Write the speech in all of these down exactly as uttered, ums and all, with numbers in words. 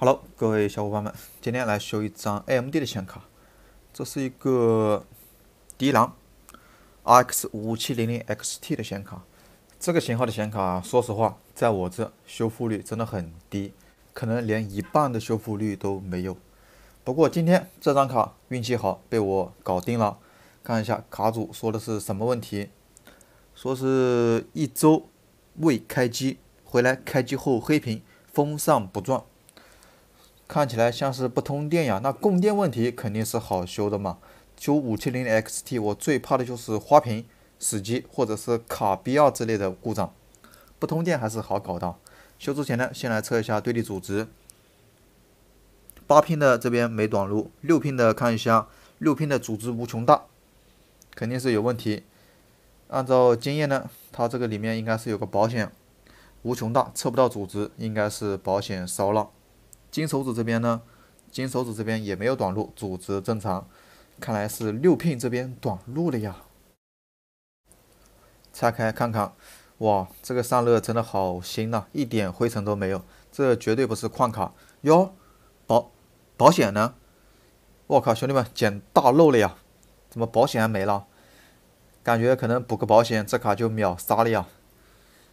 Hello， 各位小伙伴们，今天来修一张 A M D 的显卡，这是一个迪朗 R X 五七零零 X T 的显卡。这个型号的显卡，说实话，在我这修复率真的很低，可能连一半的修复率都没有。不过今天这张卡运气好，被我搞定了。看一下卡组说的是什么问题，说是一周未开机，回来开机后黑屏，风扇不转。 看起来像是不通电呀，那供电问题肯定是好修的嘛。修五七零 X T， 我最怕的就是花屏、死机或者是卡比亚之类的故障，不通电还是好搞的。修之前呢，先来测一下对立组织。八频的这边没短路，六频的看一下，六频的组织无穷大，肯定是有问题。按照经验呢，它这个里面应该是有个保险，无穷大测不到组织，应该是保险烧了。 金手指这边呢，金手指这边也没有短路，组织正常，看来是六pin这边短路了呀。拆开看看，哇，这个散热真的好新呐、啊，一点灰尘都没有，这绝对不是矿卡哟。保保险呢？我靠，兄弟们捡大漏了呀！怎么保险还没了？感觉可能补个保险，这卡就秒杀了呀。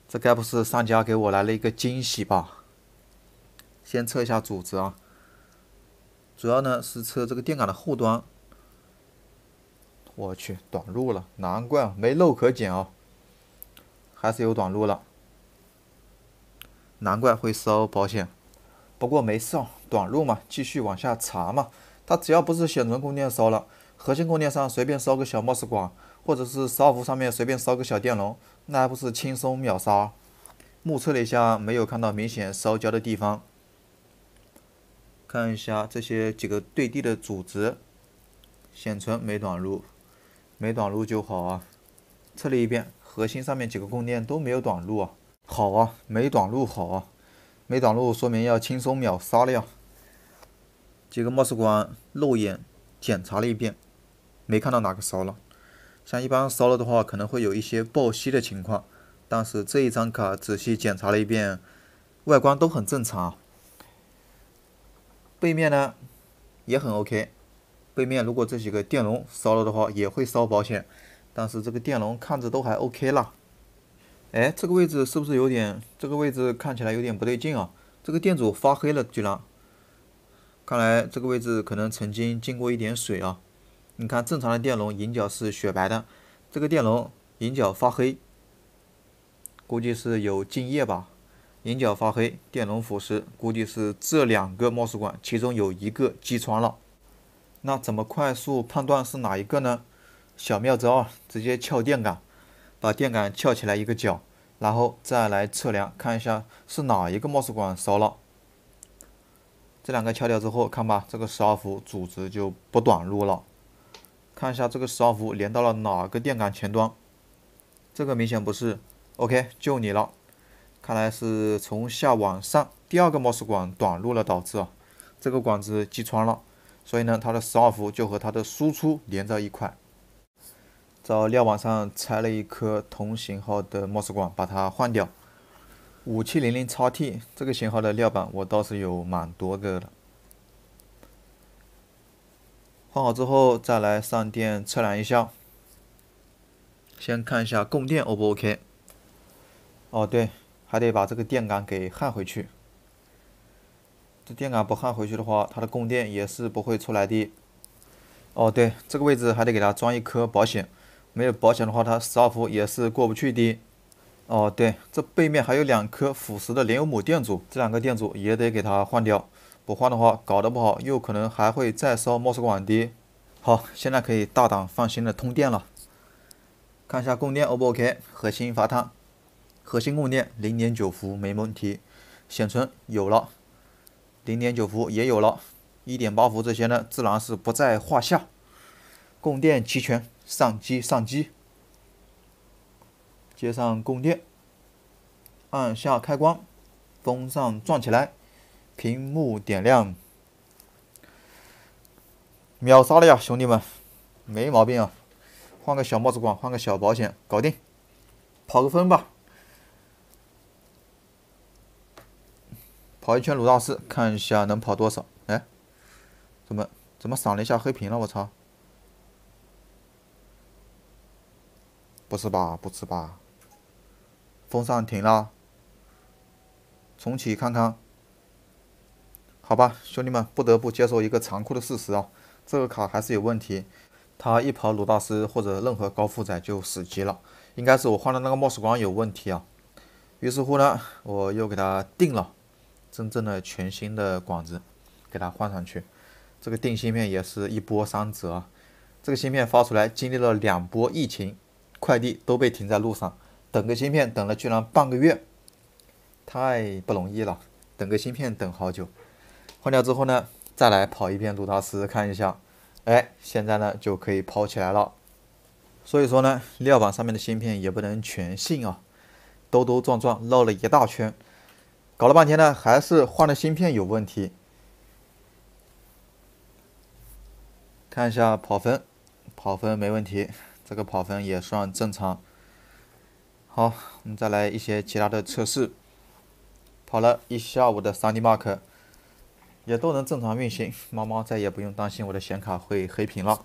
这该不是商家给我来了一个惊喜吧？ 先测一下组织啊，主要呢是测这个电感的后端。我去，短路了，难怪没漏可捡啊，还是有短路了，难怪会烧保险。不过没事啊，短路嘛，继续往下查嘛。它只要不是显存供电烧了，核心供电上随便烧个小莫斯管，或者是烧壶上面随便烧个小电容，那还不是轻松秒杀？目测了一下，没有看到明显烧焦的地方。 看一下这些几个对地的组织，显存没短路，没短路就好啊。测了一遍，核心上面几个供电都没有短路啊，好啊，没短路好啊，没短路说明要轻松秒杀了呀。几个莫斯管肉眼检查了一遍，没看到哪个烧了。像一般烧了的话，可能会有一些爆吸的情况，但是这一张卡仔细检查了一遍，外观都很正常啊。 背面呢也很 OK， 背面如果这几个电容烧了的话，也会烧保险，但是这个电容看着都还 OK 啦。哎，这个位置是不是有点？这个位置看起来有点不对劲啊！这个电阻发黑了，居然。看来这个位置可能曾经进过一点水啊。你看，正常的电容引脚是雪白的，这个电容引脚发黑，估计是有进液吧。 引脚发黑，电容腐蚀，估计是这两个莫斯管其中有一个击穿了。那怎么快速判断是哪一个呢？小妙招啊，直接撬电感，把电感撬起来一个角，然后再来测量，看一下是哪一个莫斯管烧了。这两个撬掉之后，看吧，这个十二伏组织就不短路了。看一下这个十二伏连到了哪个电感前端，这个明显不是。OK， 就你了。 看来是从下往上第二个莫斯管短路了导致啊，这个管子击穿了，所以呢，它的十二伏就和它的输出连在一块。找料网上拆了一颗同型号的莫斯管，把它换掉。五七零零 X T 这个型号的料板我倒是有蛮多个的。换好之后再来上电测量一下，先看一下供电 O 不 OK？ 哦对。 还得把这个电感给焊回去，这电感不焊回去的话，它的供电也是不会出来的。哦，对，这个位置还得给它装一颗保险，没有保险的话，它十二伏也是过不去的。哦，对，这背面还有两颗腐蚀的联友母电阻，这两个电阻也得给它换掉，不换的话，搞得不好又可能还会再烧莫斯管的。好，现在可以大胆放心的通电了。看一下供电 O 不 OK？ 核心发烫。 核心供电 零点九 伏没问题，显存有了 ，零点九 伏也有了 ，一点八 伏这些呢，自然是不在话下。供电齐全，上机上机。接上供电，按下开关，风扇转起来，屏幕点亮，秒杀了呀，兄弟们，没毛病啊！换个小帽子管，换个小保险，搞定，跑个分吧。跑一圈鲁道四，看一下能跑多少。哎，怎么怎么赏了一下黑屏了？我操！不是吧？不是吧？风扇停了，重启看看。好吧，兄弟们，不得不接受一个残酷的事实啊，这个卡还是有问题。 它一跑鲁道斯或者任何高负载就死机了，应该是我换的那个 M O S 光有问题啊。于是乎呢，我又给它定了真正的全新的管子，给它换上去。这个定芯片也是一波三折啊。这个芯片发出来经历了两波疫情，快递都被停在路上，等个芯片等了居然半个月，太不容易了。等个芯片等好久，换掉之后呢，再来跑一遍鲁道斯看一下。 哎，现在呢就可以跑起来了。所以说呢，料板上面的芯片也不能全信啊，兜兜转转绕了一大圈，搞了半天呢，还是换的芯片有问题。看一下跑分，跑分没问题，这个跑分也算正常。好，我们再来一些其他的测试，跑了一下午的 三D Mark。 也都能正常运行，猫猫再也不用担心我的显卡会黑屏了。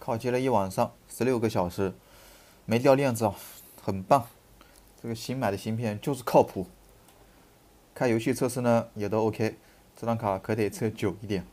靠接了一晚上， 十六个小时，没掉链子啊，很棒。这个新买的芯片就是靠谱。开游戏测试呢也都 OK， 这张卡可得测久一点。